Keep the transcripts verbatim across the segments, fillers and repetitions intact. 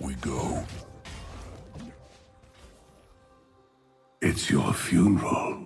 we go. It's your funeral.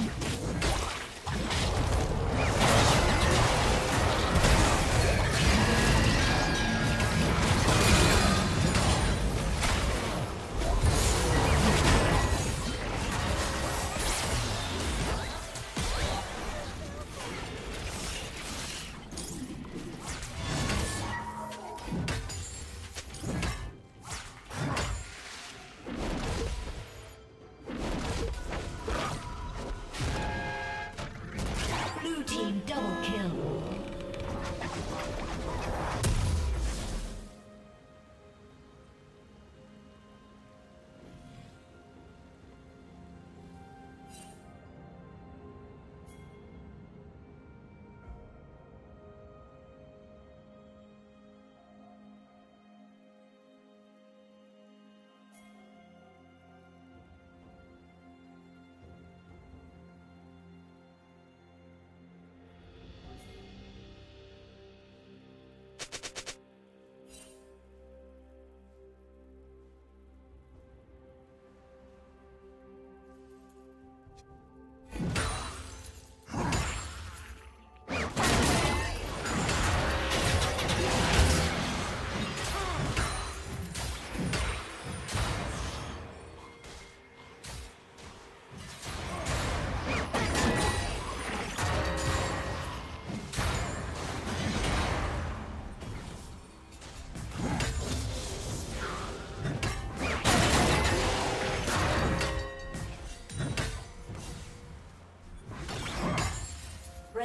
Yeah. team double kill. The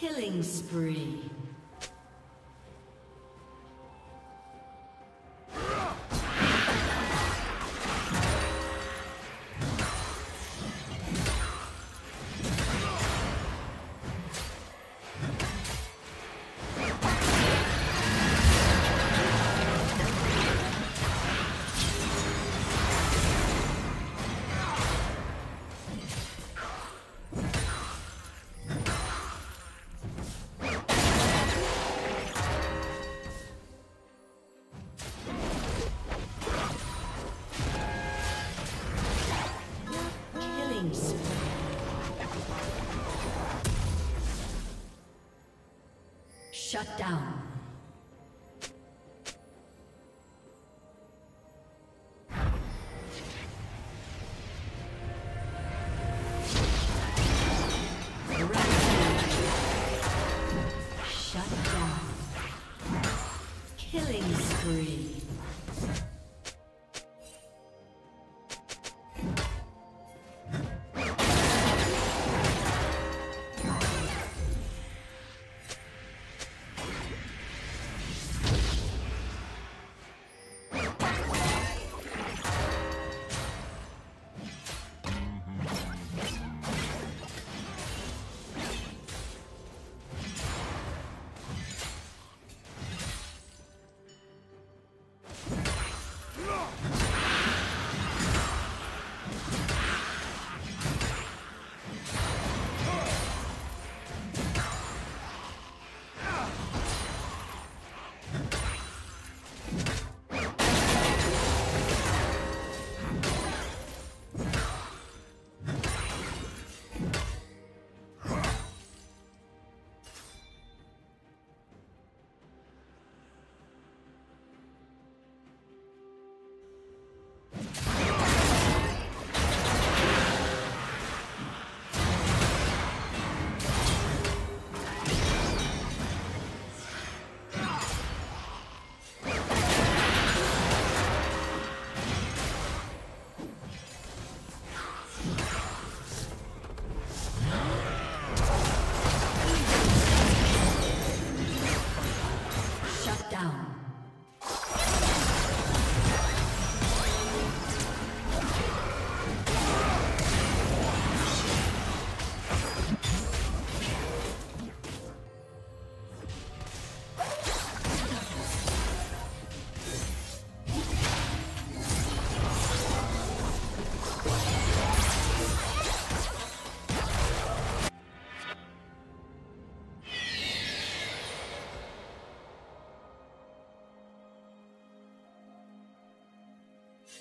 Killing spree. Shut down. Shut down. Killing spree.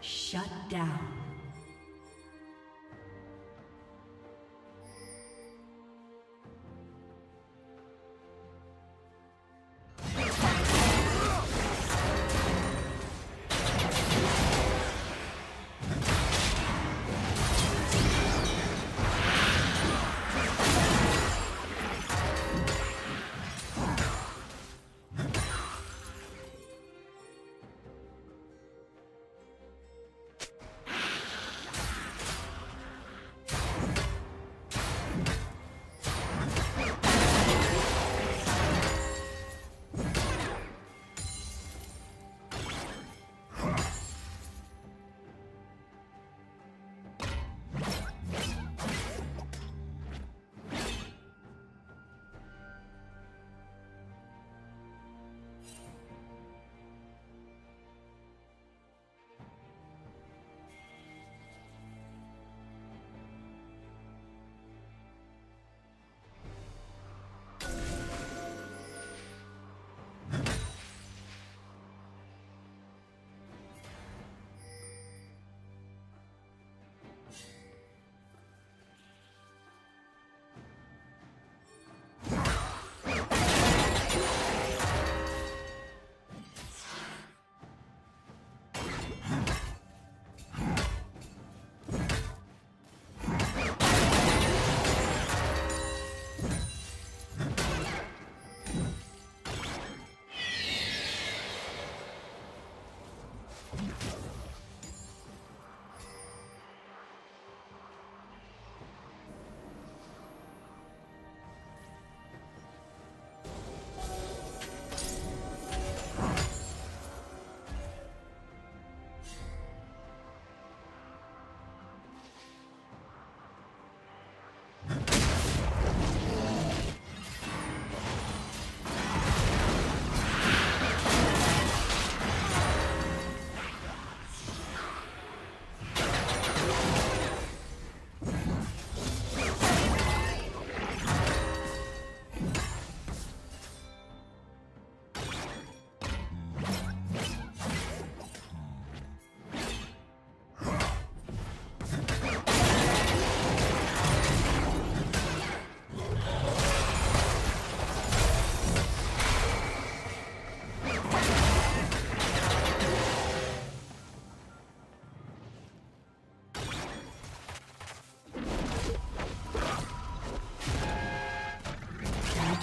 Shut down.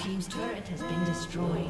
Team's turret has been destroyed.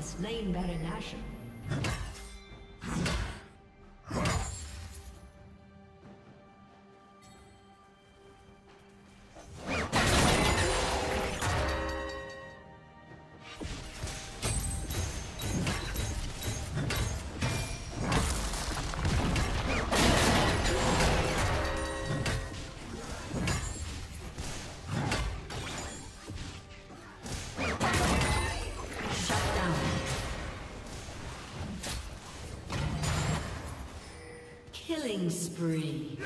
Slain Baron Nashor. Killing spree.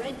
Red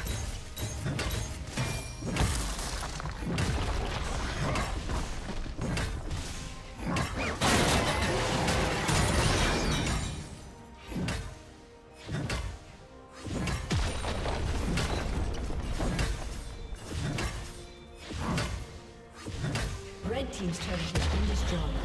Team's turret has been destroyed.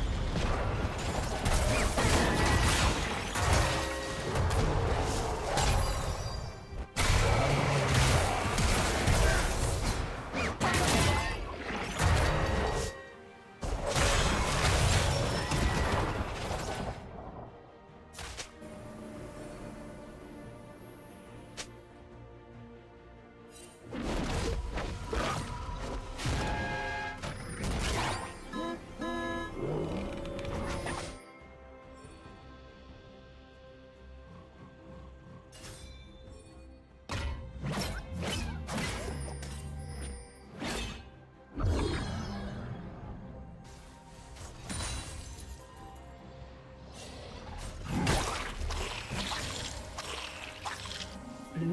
Blue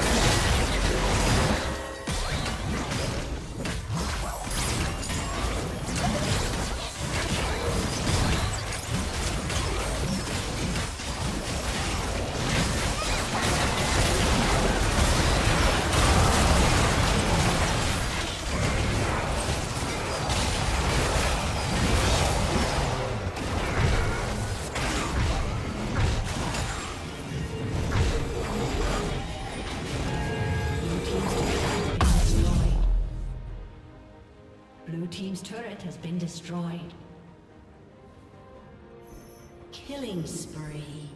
team's turret has been destroyed. Has been destroyed. Killing spree.